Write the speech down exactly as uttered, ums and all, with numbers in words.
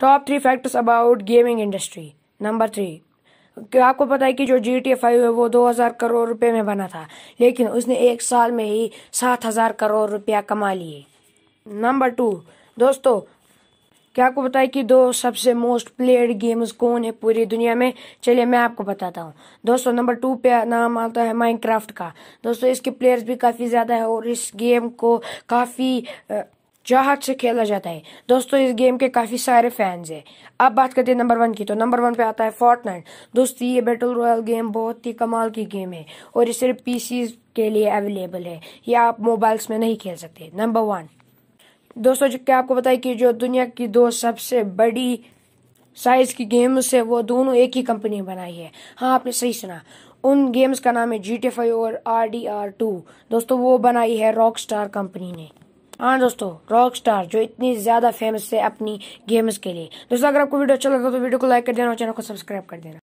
Top three factors about gaming industry. Number three, आपको पता है कि जो जी टी ए फाइव है वो दो हज़ार करोड़ रुपए में बना था, लेकिन उसने एक साल में ही सात हज़ार करोड़ रुपया कमा लिए। नंबर टू, दोस्तों क्या आपको पता है कि दो सबसे मोस्ट प्लेड गेम्स कौन है पूरी दुनिया में? चलिए मैं आपको बताता हूँ दोस्तों। नंबर टू पे नाम आता है माइनक्राफ्ट का। दोस्तों इसके प्लेयर्स भी काफ़ी ज़्यादा है और इस गेम को काफ़ी चाहत से खेला जाता है। दोस्तों इस गेम के काफ़ी सारे फैंस हैं। अब बात करते हैं नंबर वन की, तो नंबर वन पे आता है फोर्टनाइट। दोस्तों ये बैटल रॉयल गेम बहुत ही कमाल की गेम है और ये सिर्फ पीसी के लिए अवेलेबल है, ये आप मोबाइल्स में नहीं खेल सकते। नंबर वन, दोस्तों क्या आपको पता है कि जो दुनिया की दो सबसे बड़ी साइज़ की गेम्स है वो दोनों एक ही कंपनी ने बनाई है। हाँ आपने सही सुना, उन गेम्स का नाम है जी टी ए फाइव और आर डी आर टू। दोस्तों वो बनाई है रॉकस्टार कंपनी ने। हाँ दोस्तों रॉकस्टार जो इतनी ज़्यादा फेमस है अपनी गेम्स के लिए। दोस्तों अगर आपको वीडियो अच्छा लगा तो वीडियो को लाइक कर देना और चैनल को सब्सक्राइब कर देना।